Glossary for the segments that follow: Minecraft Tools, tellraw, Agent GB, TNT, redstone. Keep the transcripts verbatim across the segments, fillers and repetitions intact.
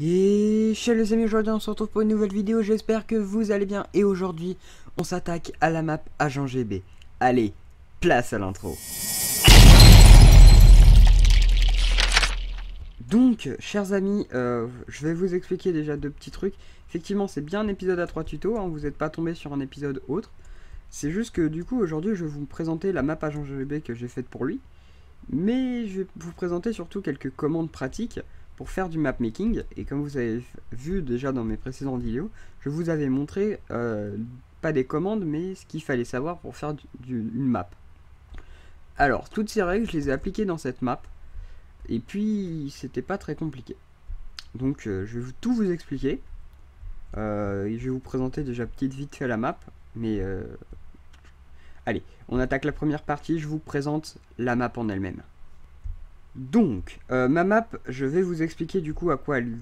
Et salut les amis, aujourd'hui on se retrouve pour une nouvelle vidéo, j'espère que vous allez bien. Et aujourd'hui, on s'attaque à la map Agent G B. Allez, place à l'intro. Donc, chers amis, euh, je vais vous expliquer déjà deux petits trucs. Effectivement, c'est bien un épisode à trois tutos, hein, vous n'êtes pas tombé sur un épisode autre. C'est juste que du coup, aujourd'hui, je vais vous présenter la map Agent G B que j'ai faite pour lui. Mais je vais vous présenter surtout quelques commandes pratiques pour faire du mapmaking. Et comme vous avez vu déjà dans mes précédentes vidéos, je vous avais montré, euh, pas des commandes, mais ce qu'il fallait savoir pour faire du, du, une map. Alors, toutes ces règles, je les ai appliquées dans cette map, et puis c'était pas très compliqué. Donc euh, je vais tout vous expliquer, euh, et je vais vous présenter déjà petite vite fait la map, mais euh, allez, on attaque la première partie, je vous présente la map en elle-même. Donc, euh, ma map, je vais vous expliquer du coup à quoi elle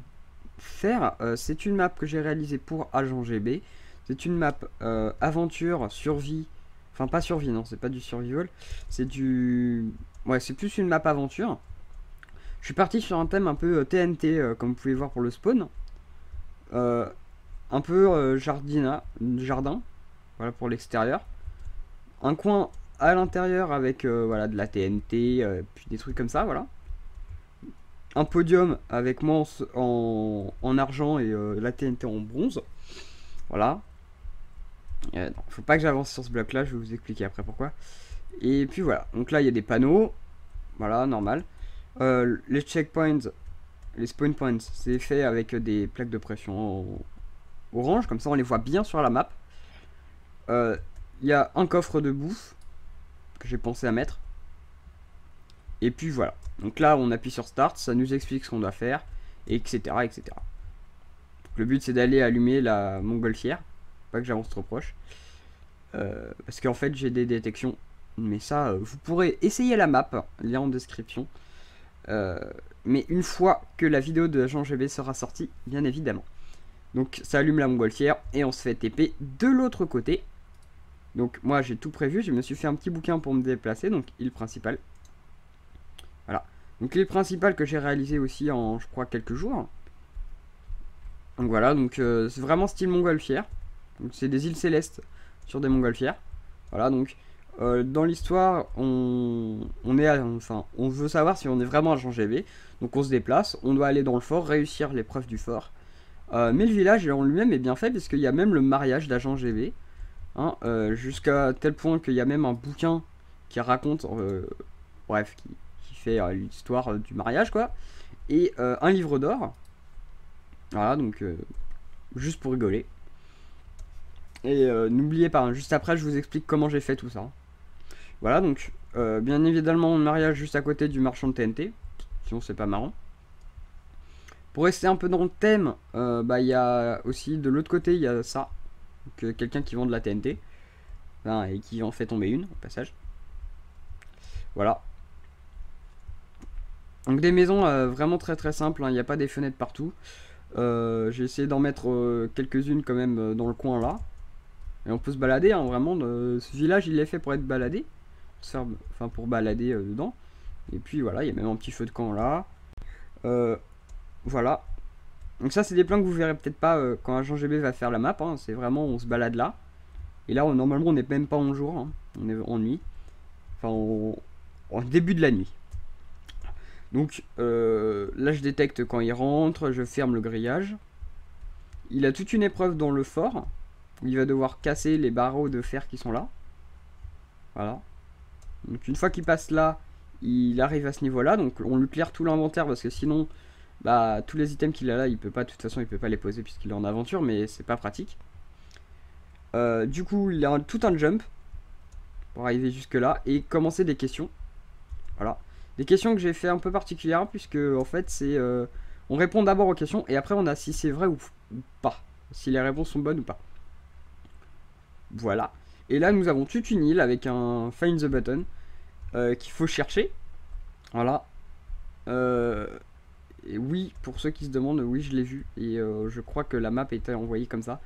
sert. Euh, c'est une map que j'ai réalisée pour Agent G B. C'est une map euh, aventure, survie. Enfin, pas survie, non, c'est pas du survival. C'est du... Ouais, c'est plus une map aventure. Je suis parti sur un thème un peu euh, T N T, euh, comme vous pouvez voir pour le spawn. Euh, un peu euh, jardina, jardin, voilà, pour l'extérieur. Un coin... à l'intérieur avec euh, voilà, de la T N T, euh, puis des trucs comme ça, voilà. Un podium avec moi en, en argent et euh, la T N T en bronze. Voilà. Euh, non, faut pas que j'avance sur ce bloc là, je vais vous expliquer après pourquoi. Et puis voilà, donc là il y a des panneaux. Voilà, normal. Euh, les checkpoints, les spawn points, c'est fait avec des plaques de pression orange, comme ça on les voit bien sur la map. Il euh, y a un coffre de bouffe que j'ai pensé à mettre, et puis voilà, donc là on appuie sur start, ça nous explique ce qu'on doit faire, etc, etc. Donc, le but c'est d'aller allumer la montgolfière, pas que j'avance trop proche, euh, parce qu'en fait j'ai des détections, mais ça euh, vous pourrez essayer la map, lien en description, euh, mais une fois que la vidéo de Agent G B sera sortie, bien évidemment. Donc ça allume la montgolfière et on se fait T P de l'autre côté. Donc moi j'ai tout prévu, je me suis fait un petit bouquin pour me déplacer, donc île principale. Voilà. Donc l'île principale que j'ai réalisée aussi en, je crois, quelques jours. Donc voilà, donc euh, c'est vraiment style montgolfière. Donc c'est des îles célestes sur des montgolfières. Voilà, donc euh, dans l'histoire, on, on est, à, enfin, on veut savoir si on est vraiment Agent G B. Donc on se déplace, on doit aller dans le fort, réussir l'épreuve du fort. Euh, mais le village en lui-même est bien fait, puisqu'il y a même le mariage d'Agent G B. Hein, euh, jusqu'à tel point qu'il y a même un bouquin qui raconte, euh, bref, qui, qui fait euh, l'histoire euh, du mariage, quoi, et euh, un livre d'or. Voilà, donc euh, juste pour rigoler. Et euh, n'oubliez pas, hein, juste après je vous explique comment j'ai fait tout ça. Voilà, donc euh, bien évidemment mon mariage juste à côté du marchand de T N T, sinon c'est pas marrant. Pour rester un peu dans le thème, euh, bah il y a aussi de l'autre côté il y a ça. Que quelqu'un qui vend de la T N T, hein, et qui en fait tomber une au passage. Voilà. Donc des maisons euh, vraiment très très simples, il n'y a pas des fenêtres partout. Euh, J'ai essayé d'en mettre euh, quelques-unes quand même euh, dans le coin là. Et on peut se balader, hein, vraiment. Euh, ce village il est fait pour être baladé. Pour se faire, enfin pour balader euh, dedans. Et puis voilà, il y a même un petit feu de camp là. Euh, voilà. Donc ça c'est des plans que vous verrez peut-être pas euh, quand Agent G B va faire la map, hein, c'est vraiment on se balade là. Et là on, normalement on n'est même pas en jour, hein, on est en nuit. Enfin on, en début de la nuit. Donc euh, là je détecte quand il rentre, je ferme le grillage. Il a toute une épreuve dans le fort, où il va devoir casser les barreaux de fer qui sont là. Voilà. Donc une fois qu'il passe là, il arrive à ce niveau là, donc on lui claire tout l'inventaire parce que sinon... Bah, tous les items qu'il a là, il peut pas, de toute façon, il peut pas les poser puisqu'il est en aventure, mais c'est pas pratique. Euh, du coup, il a un, tout un jump pour arriver jusque-là et commencer des questions. Voilà. Des questions que j'ai fait un peu particulières puisque, en fait, c'est... Euh, on répond d'abord aux questions et après, on a si c'est vrai ou, ou pas. Si les réponses sont bonnes ou pas. Voilà. Et là, nous avons toute une île avec un Find the Button euh, qu'il faut chercher. Voilà. Euh... Et oui, pour ceux qui se demandent, oui je l'ai vu et euh, je crois que la map était envoyée comme ça.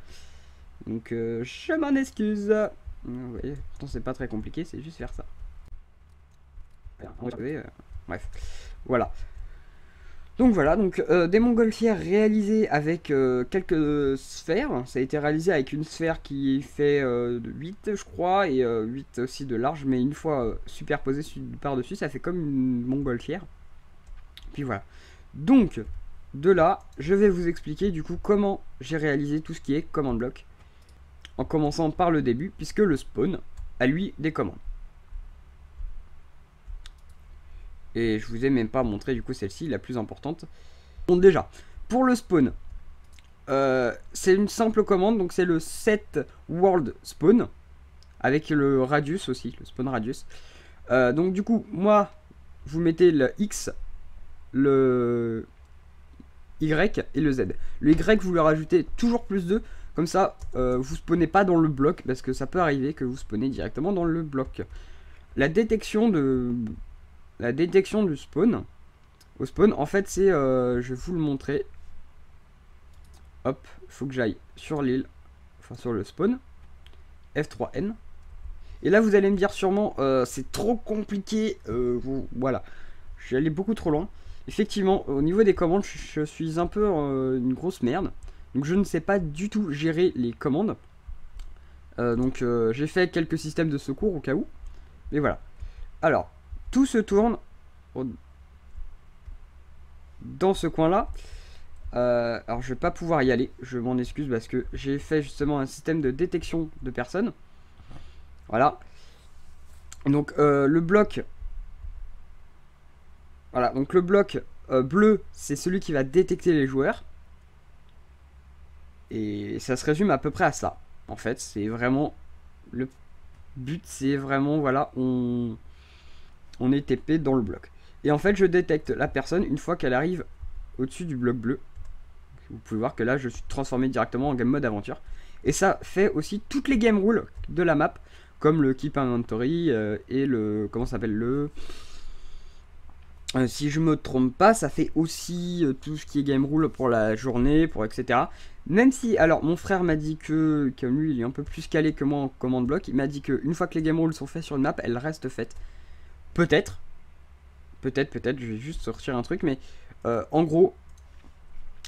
Donc euh, je m'en excuse. Vous voyez, pourtant c'est pas très compliqué, c'est juste faire ça. Bref, voilà. Donc voilà, donc euh, des montgolfières réalisées avec euh, quelques sphères. Ça a été réalisé avec une sphère qui fait euh, de huit je crois, et euh, huit aussi de large, mais une fois euh, superposée par-dessus, ça fait comme une montgolfière. Puis voilà. Donc de là, je vais vous expliquer du coup comment j'ai réalisé tout ce qui est command block, en commençant par le début, puisque le spawn a lui des commandes. Et je vous ai même pas montré du coup celle-ci, la plus importante. Bon, déjà, pour le spawn, euh, c'est une simple commande, donc c'est le set world spawn, avec le radius aussi, le spawn radius. Euh, donc du coup, moi, vous mettez le X, le Y et le Z. Le Y, vous le rajoutez toujours plus deux, comme ça, euh, vous spawnez pas dans le bloc, parce que ça peut arriver que vous spawnez directement dans le bloc. La détection de... La détection du spawn, au spawn, en fait, c'est, euh, je vais vous le montrer. Hop, faut que j'aille sur l'île, enfin sur le spawn, F trois N. Et là, vous allez me dire sûrement, euh, c'est trop compliqué, euh, vous, voilà, je suis allé beaucoup trop loin. Effectivement, au niveau des commandes, je, je suis un peu euh, une grosse merde. Donc, je ne sais pas du tout gérer les commandes. Euh, donc, euh, j'ai fait quelques systèmes de secours au cas où. Mais voilà. Alors... Tout se tourne dans ce coin-là. Euh, alors, je ne vais pas pouvoir y aller. Je m'en excuse parce que j'ai fait justement un système de détection de personnes. Voilà. Donc, euh, le bloc... Voilà, donc le bloc euh, bleu, c'est celui qui va détecter les joueurs. Et ça se résume à peu près à ça. En fait, c'est vraiment... Le but, c'est vraiment... Voilà, on... On est T P dans le bloc. Et en fait, je détecte la personne une fois qu'elle arrive au-dessus du bloc bleu. Vous pouvez voir que là, je suis transformé directement en game mode aventure. Et ça fait aussi toutes les game rules de la map, comme le keep inventory euh, et le... Comment ça s'appelle le... Euh, si je me trompe pas, ça fait aussi euh, tout ce qui est game rule pour la journée, pour et cetera. Même si, alors, mon frère m'a dit que, comme lui, il est un peu plus calé que moi en command block, il m'a dit qu'une fois que les game rules sont faites sur une map, elles restent faites. Peut-être, peut-être, peut-être, je vais juste sortir un truc, mais euh, en gros,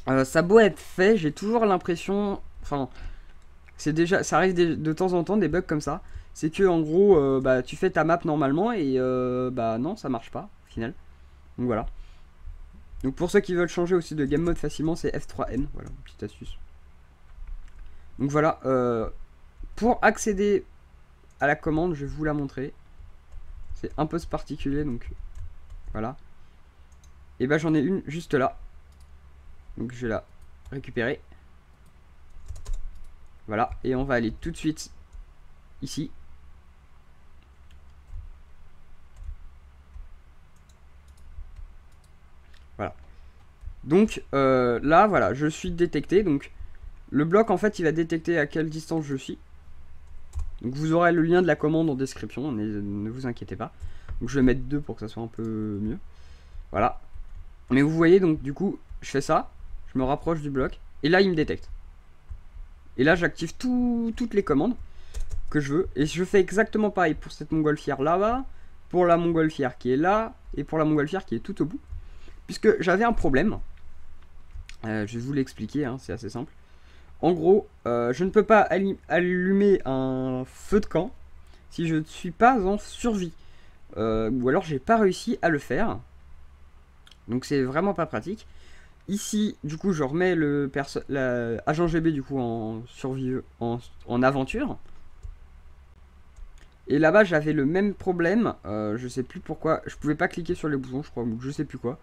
euh, ça a beau être fait, j'ai toujours l'impression, enfin, c'est déjà, ça arrive de, de temps en temps des bugs comme ça, c'est que en gros, euh, bah, tu fais ta map normalement et euh, bah non, ça marche pas au final. Donc voilà. Donc pour ceux qui veulent changer aussi de game mode facilement, c'est F trois N, voilà, une petite astuce. Donc voilà, euh, pour accéder à la commande, je vais vous la montrer. C'est un peu particulier, donc voilà. Et bah j'en ai une juste là, donc je vais la récupérer. Voilà, et on va aller tout de suite ici. Voilà. Donc euh, là, voilà, je suis détecté. Donc le bloc, en fait, il va détecter à quelle distance je suis. Donc vous aurez le lien de la commande en description, ne vous inquiétez pas. Donc je vais mettre deux pour que ça soit un peu mieux. Voilà. Mais vous voyez, donc du coup, je fais ça, je me rapproche du bloc, et là il me détecte. Et là j'active tout, toutes les commandes que je veux, et je fais exactement pareil pour cette montgolfière là-bas, pour la montgolfière qui est là, et pour la montgolfière qui est tout au bout. Puisque j'avais un problème, euh, je vais vous l'expliquer, hein, c'est assez simple. En gros, euh, je ne peux pas allumer un feu de camp si je ne suis pas en survie. Euh, ou alors, j'ai pas réussi à le faire. Donc, c'est vraiment pas pratique. Ici, du coup, je remets le agent G B du coup, en, survie, en, en aventure. Et là-bas, j'avais le même problème. Euh, je sais plus pourquoi. Je pouvais pas cliquer sur les boutons, je crois. Ou je sais plus quoi.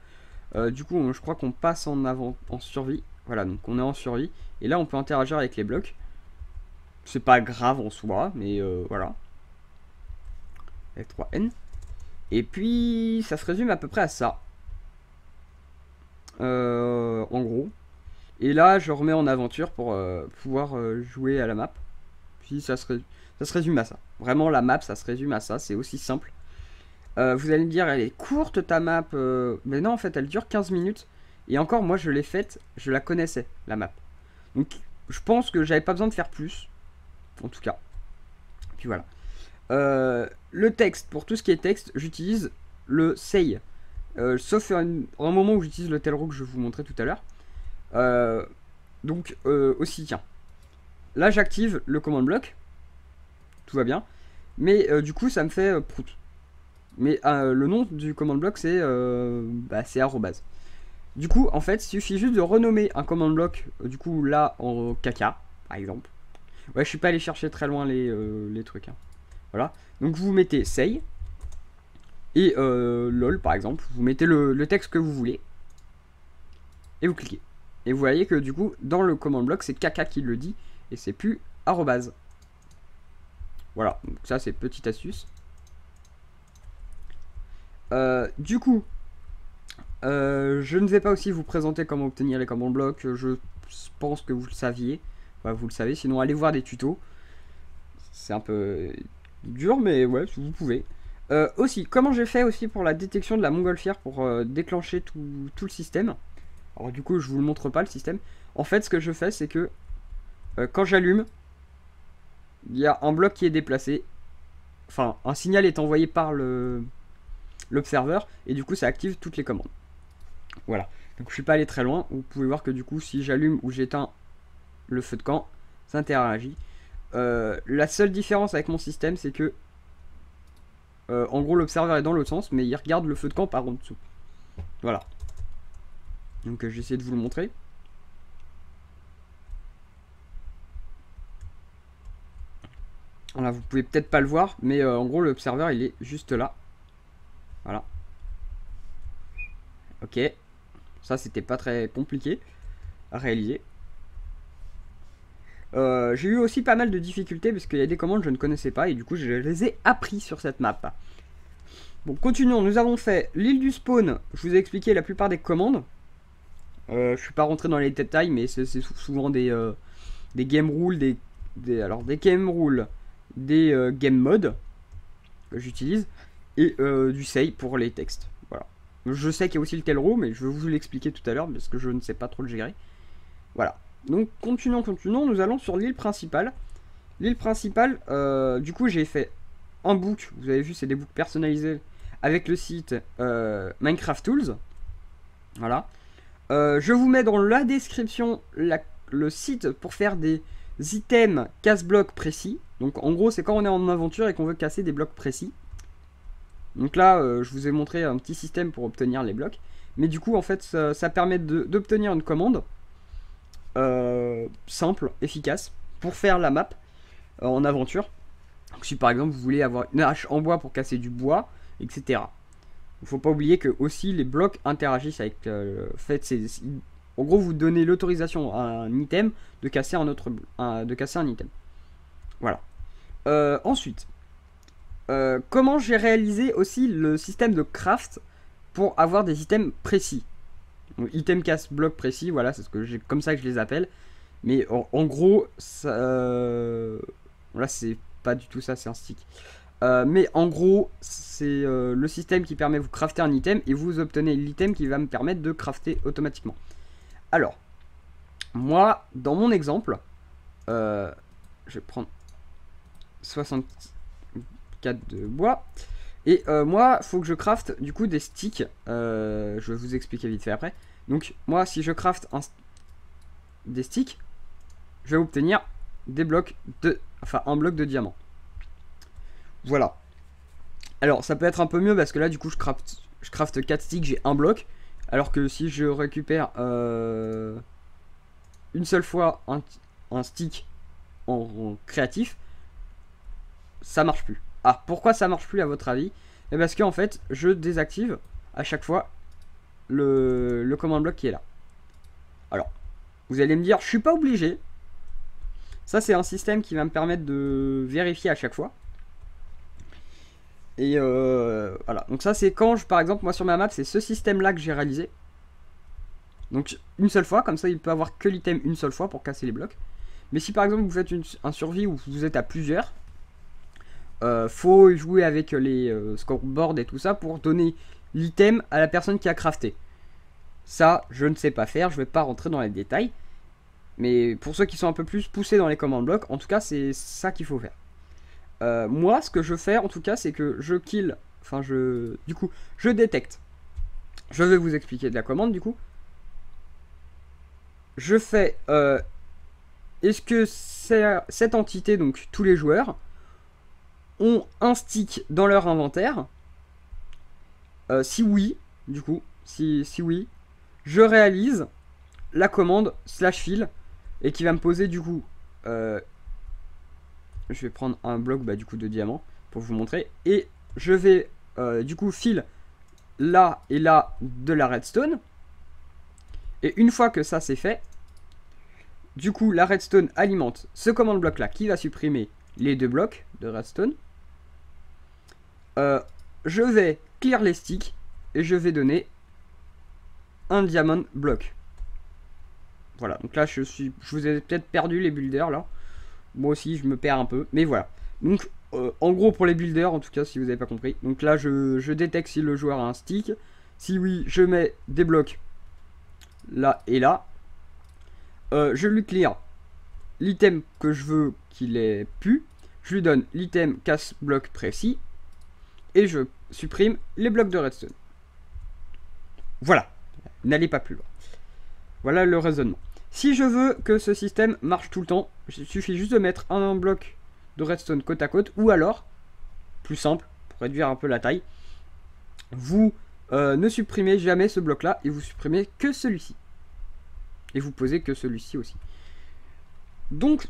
Euh, du coup, on, je crois qu'on passe en, avant, en survie. Voilà, donc on est en survie. Et là, on peut interagir avec les blocs. C'est pas grave en soi, mais euh, voilà. F trois N. Et puis, ça se résume à peu près à ça. Euh, en gros. Et là, je remets en aventure pour euh, pouvoir euh, jouer à la map. Puis, ça se, ré... ça se résume à ça. Vraiment, la map, ça se résume à ça. C'est aussi simple. Euh, vous allez me dire, elle est courte ta map. Euh... Mais non, en fait, elle dure quinze minutes. Et encore, moi, je l'ai faite, je la connaissais, la map. Donc, je pense que j'avais pas besoin de faire plus. En tout cas. Puis voilà. Euh, le texte, pour tout ce qui est texte, j'utilise le say. euh, sauf à un, à un moment où j'utilise le Telro que je vous montrais tout à l'heure. Euh, donc euh, aussi, tiens, là j'active le command block, tout va bien, mais euh, du coup ça me fait euh, prout. Mais euh, le nom du command block c'est euh, bah, c'est arrobase. Du coup, en fait, il suffit juste de renommer un command block, euh, du coup, là, en caca, par exemple. Ouais, je suis pas allé chercher très loin les, euh, les trucs. Hein. Voilà. Donc, vous mettez say et euh, lol, par exemple. Vous mettez le, le texte que vous voulez. Et vous cliquez. Et vous voyez que, du coup, dans le command block, c'est caca qui le dit. Et c'est plus arrobase. Voilà. Donc, ça, c'est petite astuce. Euh, du coup... Euh, je ne vais pas aussi vous présenter comment obtenir les commandes blocs, je pense que vous le saviez, enfin, vous le savez, sinon allez voir des tutos, c'est un peu dur mais ouais, vous pouvez. Euh, aussi, comment j'ai fait aussi pour la détection de la montgolfière pour euh, déclencher tout, tout le système, alors du coup je vous le montre pas le système, en fait ce que je fais c'est que euh, quand j'allume, il y a un bloc qui est déplacé, enfin un signal est envoyé par le l'observeur et du coup ça active toutes les commandes. Voilà, donc je suis pas allé très loin, vous pouvez voir que du coup si j'allume ou j'éteins le feu de camp, ça interagit. Euh, la seule différence avec mon système c'est que, euh, en gros l'observeur est dans l'autre sens, mais il regarde le feu de camp par en dessous. Voilà, donc euh, j'essaie de vous le montrer. Voilà, vous pouvez peut-être pas le voir, mais euh, en gros l'observeur il est juste là. Voilà. Ok, ça c'était pas très compliqué à réaliser. Euh, j'ai eu aussi pas mal de difficultés parce qu'il y a des commandes que je ne connaissais pas et du coup je les ai appris sur cette map. Bon, continuons, nous avons fait l'île du spawn, je vous ai expliqué la plupart des commandes. Euh, je suis pas rentré dans les détails mais c'est souvent des, euh, des game rules, des, des, alors des game rules, des euh, game modes que j'utilise et euh, du save pour les textes. Je sais qu'il y a aussi le Telro, mais je vais vous l'expliquer tout à l'heure parce que je ne sais pas trop le gérer. Voilà. Donc, continuons, continuons. Nous allons sur l'île principale. L'île principale, euh, du coup, j'ai fait un book. Vous avez vu, c'est des books personnalisés avec le site euh, Minecraft Tools. Voilà. Euh, je vous mets dans la description la, le site pour faire des items casse-blocs précis. Donc, en gros, c'est quand on est en aventure et qu'on veut casser des blocs précis. Donc là, euh, je vous ai montré un petit système pour obtenir les blocs. Mais du coup, en fait, ça, ça permet d'obtenir une commande euh, simple, efficace, pour faire la map euh, en aventure. Donc si par exemple, vous voulez avoir une hache en bois pour casser du bois, et cetera. Il ne faut pas oublier que aussi les blocs interagissent avec... Euh, fait, c'est, c'est, en gros, vous donnez l'autorisation à un item de casser un, autre, un, de casser un item. Voilà. Euh, ensuite... Euh, comment j'ai réalisé aussi le système de craft pour avoir des items précis. Donc, item casse bloc précis, voilà, c'est ce que j'ai, comme ça que je les appelle. Mais en, en gros, ça, euh, là c'est pas du tout ça, c'est un stick. Euh, mais en gros, c'est euh, le système qui permet de vous crafter un item et vous obtenez l'item qui va me permettre de crafter automatiquement. Alors, moi, dans mon exemple, euh, je vais prendre soixante-quatre de bois et euh, moi faut que je crafte du coup des sticks, euh, je vais vous expliquer vite fait après. Donc moi si je crafte un st des sticks, je vais obtenir des blocs de, enfin un bloc de diamant. Voilà, alors ça peut être un peu mieux parce que là du coup je crafte, je crafte quatre sticks, j'ai un bloc, alors que si je récupère euh, une seule fois un, un stick en, en créatif, ça marche plus. Ah, pourquoi ça marche plus à votre avis? Et parce qu'en fait, je désactive à chaque fois le, le command block qui est là. Alors, vous allez me dire, je suis pas obligé. Ça, c'est un système qui va me permettre de vérifier à chaque fois. Et euh, voilà. Donc ça, c'est quand, je, par exemple, moi sur ma map, c'est ce système-là que j'ai réalisé. Donc, une seule fois, comme ça, il peut avoir que l'item une seule fois pour casser les blocs. Mais si, par exemple, vous faites une, un survie où vous êtes à plusieurs... Euh, faut jouer avec les euh, scoreboards et tout ça pour donner l'item à la personne qui a crafté. Ça, je ne sais pas faire, je vais pas rentrer dans les détails. Mais pour ceux qui sont un peu plus poussés dans les command blocks, en tout cas, c'est ça qu'il faut faire. Euh, moi, ce que je fais, en tout cas, c'est que je kill, enfin, je, du coup, je détecte je vais vous expliquer de la commande du coup. Je fais euh, est-ce que c'est cette entité, donc tous les joueurs, ont un stick dans leur inventaire? euh, Si oui, du coup, si, si oui, je réalise la commande slash file et qui va me poser du coup. Euh, je vais prendre un bloc bah, du coup de diamant pour vous montrer et je vais euh, du coup file là et là de la redstone. Et une fois que ça c'est fait, du coup la redstone alimente ce command bloc là qui va supprimer les deux blocs de redstone. Euh, je vais clear les sticks et je vais donner un diamond block. Voilà, donc là je suis, je vous ai peut-être perdu les builders là. Moi aussi je me perds un peu, mais voilà. Donc euh, en gros pour les builders, en tout cas si vous n'avez pas compris. Donc là je, je détecte si le joueur a un stick. Si oui, je mets des blocs là et là. Euh, je lui clear l'item que je veux qu'il ait pu. Je lui donne l'item casse bloc précis. Et je supprime les blocs de redstone. Voilà, n'allez pas plus loin. Voilà le raisonnement. Si je veux que ce système marche tout le temps, il suffit juste de mettre un bloc de redstone côte à côte, ou alors, plus simple, pour réduire un peu la taille, vous euh, ne supprimez jamais ce bloc-là, et vous supprimez que celui-ci. Et vous posez que celui-ci aussi. Donc,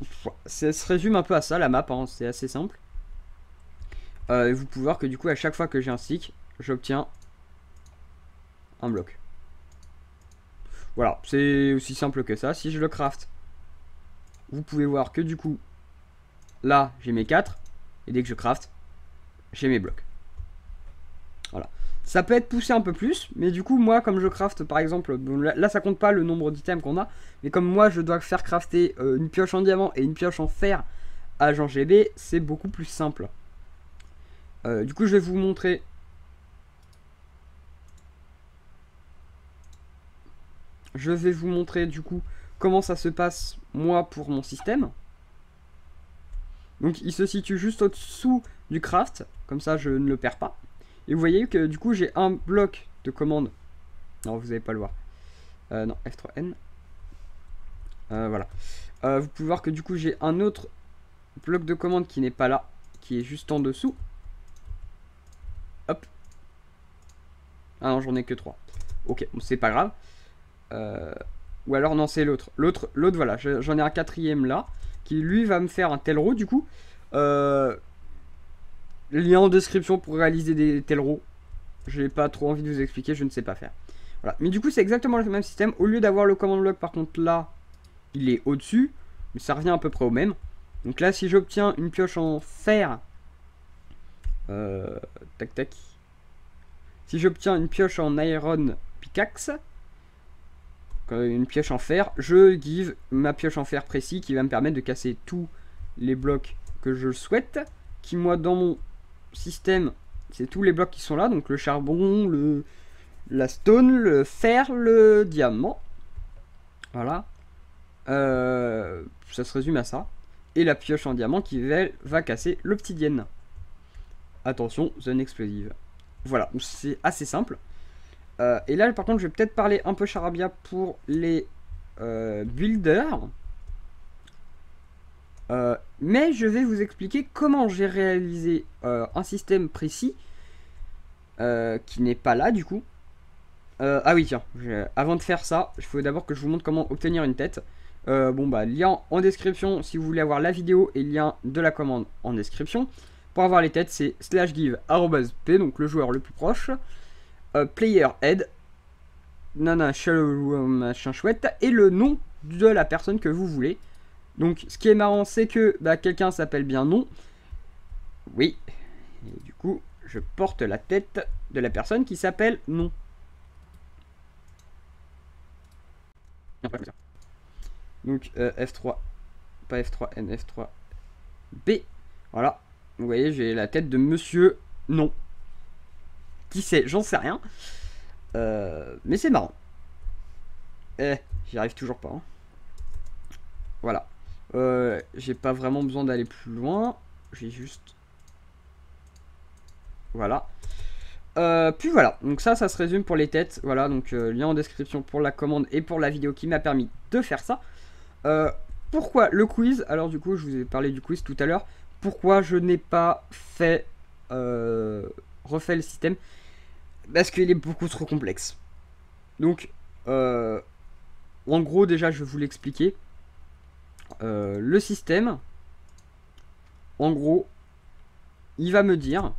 ça se résume un peu à ça, la map, hein, c'est assez simple. Euh, vous pouvez voir que du coup, à chaque fois que j'ai un stick, j'obtiens un bloc. Voilà, c'est aussi simple que ça. Si je le craft, vous pouvez voir que du coup, là, j'ai mes quatre. Et dès que je craft, j'ai mes blocs. Voilà. Ça peut être poussé un peu plus, mais du coup, moi, comme je craft, par exemple, bon, là, ça compte pas le nombre d'items qu'on a, mais comme moi, je dois faire crafter euh, une pioche en diamant et une pioche en fer à Agent G B, c'est beaucoup plus simple. Euh, du coup, je vais vous montrer... Je vais vous montrer du coup comment ça se passe moi pour mon système. Donc il se situe juste au-dessous du craft, comme ça je ne le perds pas. Et vous voyez que du coup j'ai un bloc de commande. Non, vous n'allez pas le voir. Euh, non, F trois N. Euh, voilà. Euh, vous pouvez voir que du coup j'ai un autre bloc de commande qui n'est pas là, qui est juste en dessous. Hop. Ah non, j'en ai que trois. Ok, bon, c'est pas grave. Euh, ou alors non, c'est l'autre. L'autre, l'autre, voilà, j'en ai un quatrième là qui lui va me faire un tel row du coup. Euh, lien en description pour réaliser des tel row. J'ai pas trop envie de vous expliquer, je ne sais pas faire. Voilà, mais du coup c'est exactement le même système. Au lieu d'avoir le command block par contre là, il est au-dessus, mais ça revient à peu près au même. Donc là, si j'obtiens une pioche en fer, euh, tac tac. Si j'obtiens une pioche en iron pickaxe. Une pioche en fer, je give ma pioche en fer précis qui va me permettre de casser tous les blocs que je souhaite, qui moi dans mon système c'est tous les blocs qui sont là, donc le charbon, le la stone, le fer, le diamant, voilà. Euh, ça se résume à ça, et la pioche en diamant qui va, va casser le petit dien, attention zone explosive. Voilà, c'est assez simple. Euh, et là par contre je vais peut-être parler un peu charabia pour les euh, builders, euh, mais je vais vous expliquer comment j'ai réalisé euh, un système précis euh, qui n'est pas là du coup. Euh, ah oui tiens, je, avant de faire ça, il faut d'abord que je vous montre comment obtenir une tête. Euh, bon bah lien en description si vous voulez avoir la vidéo et lien de la commande en description. Pour avoir les têtes c'est slash give arrobase p, donc le joueur le plus proche. Uh, player head, nana machin chouette, et le nom de la personne que vous voulez. Donc ce qui est marrant c'est que bah, quelqu'un s'appelle bien nom. Oui. Et du coup je porte la tête de la personne qui s'appelle nom. Donc euh, F trois, pas F trois N, F trois B. Voilà. Vous voyez j'ai la tête de monsieur nom. Qui sait, j'en sais rien. Euh, mais c'est marrant. Eh, j'y arrive toujours pas. Hein. Voilà. Euh, j'ai pas vraiment besoin d'aller plus loin. J'ai juste... Voilà. Euh, puis voilà, donc ça, ça se résume pour les têtes. Voilà, donc euh, lien en description pour la commande et pour la vidéo qui m'a permis de faire ça. Euh, pourquoi le quiz? Alors du coup, je vous ai parlé du quiz tout à l'heure. Pourquoi je n'ai pas fait euh, refait le système? Parce qu'il est beaucoup trop complexe. Donc, euh, en gros, déjà, je vais vous l'expliquer. Euh, le système, en gros, il va me dire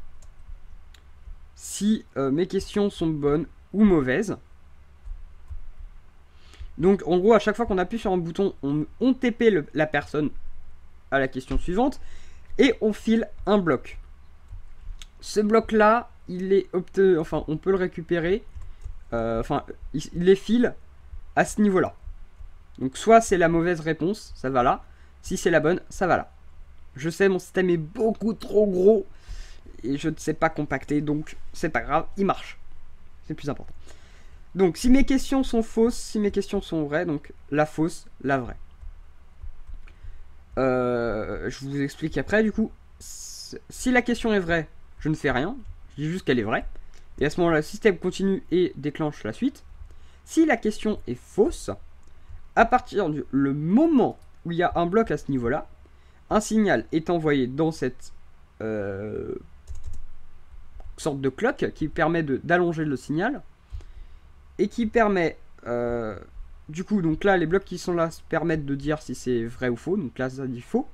si euh, mes questions sont bonnes ou mauvaises. Donc en gros, à chaque fois qu'on appuie sur un bouton, on, on T P le, la personne à la question suivante et on file un bloc. Ce bloc là, il est obtenu, enfin on peut le récupérer, euh, enfin il, il les file à ce niveau là. Donc soit c'est la mauvaise réponse, ça va là, si c'est la bonne, ça va là. Je sais, mon système est beaucoup trop gros et je ne sais pas compacter, donc c'est pas grave, il marche. C'est le plus important. Donc si mes questions sont fausses, si mes questions sont vraies, donc la fausse, la vraie. Euh, je vous explique après, du coup, si la question est vraie, je ne fais rien, je dis juste qu'elle est vraie. Et à ce moment-là, le système continue et déclenche la suite. Si la question est fausse, à partir du le moment où il y a un bloc à ce niveau-là, un signal est envoyé dans cette euh, sorte de cloque qui permet d'allonger le signal. Et qui permet, euh, du coup, donc là, les blocs qui sont là permettent de dire si c'est vrai ou faux. Donc là, ça dit faux.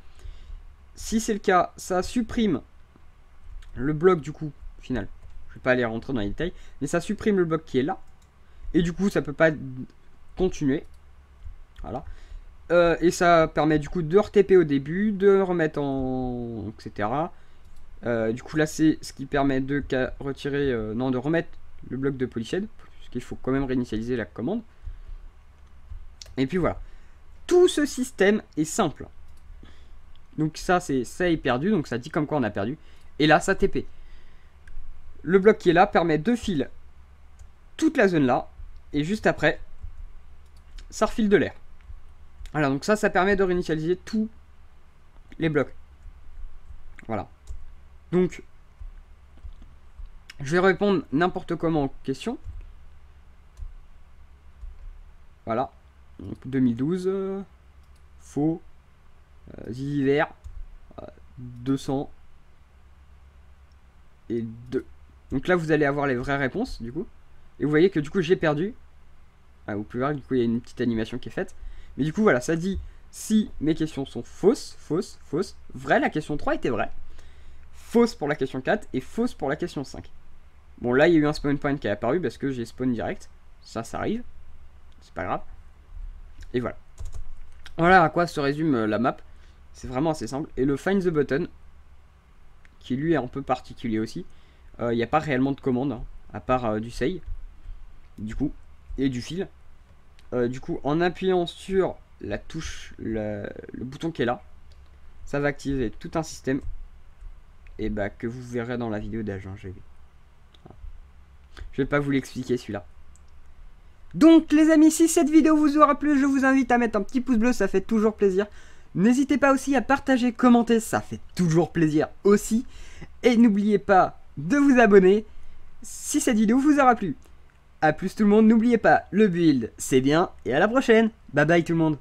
Si c'est le cas, ça supprime le bloc, du coup, au final. Je vais pas aller rentrer dans les détails. Mais ça supprime le bloc qui est là. Et du coup, ça peut pas continuer. Voilà. Euh, et ça permet, du coup, de re-T P au début, de remettre en... et cetera. Euh, du coup, là, c'est ce qui permet de retirer... Euh, non, de remettre le bloc de Polyshed. Il faut quand même réinitialiser la commande. Et puis voilà. Tout ce système est simple. Donc ça, c'est ça est perdu. Donc ça dit comme quoi on a perdu. Et là, ça T P. Le bloc qui est là permet de filer toute la zone là. Et juste après, ça refile de l'air. Voilà, donc ça, ça permet de réinitialiser tous les blocs. Voilà. Donc, je vais répondre n'importe comment aux questions. Voilà, donc deux mille douze, euh, faux, euh, zizi vert, euh, deux cents et deux. Donc là, vous allez avoir les vraies réponses, du coup. Et vous voyez que du coup, j'ai perdu. Ah, vous pouvez voir, du coup, il y a une petite animation qui est faite. Mais du coup, voilà, ça dit si mes questions sont fausses, fausses, fausses, vraies, la question trois était vraie. Fausse pour la question quatre et fausse pour la question cinq. Bon, là, il y a eu un spawn point qui est apparu parce que j'ai spawn direct. Ça, ça arrive. C'est pas grave. Et voilà. Voilà à quoi se résume la map. C'est vraiment assez simple. Et le Find the Button, qui lui est un peu particulier aussi. Il euh, n'y a pas réellement de commande, hein, à part euh, du save. Du coup, et du fil. Euh, du coup, en appuyant sur la touche, la, le bouton qui est là, ça va activer tout un système. Et bah, que vous verrez dans la vidéo d'Agent G B. Je vais pas vous l'expliquer celui-là. Donc les amis, si cette vidéo vous aura plu, je vous invite à mettre un petit pouce bleu, ça fait toujours plaisir. N'hésitez pas aussi à partager, commenter, ça fait toujours plaisir aussi. Et n'oubliez pas de vous abonner si cette vidéo vous aura plu. A plus tout le monde, n'oubliez pas, le build c'est bien et à la prochaine. Bye bye tout le monde.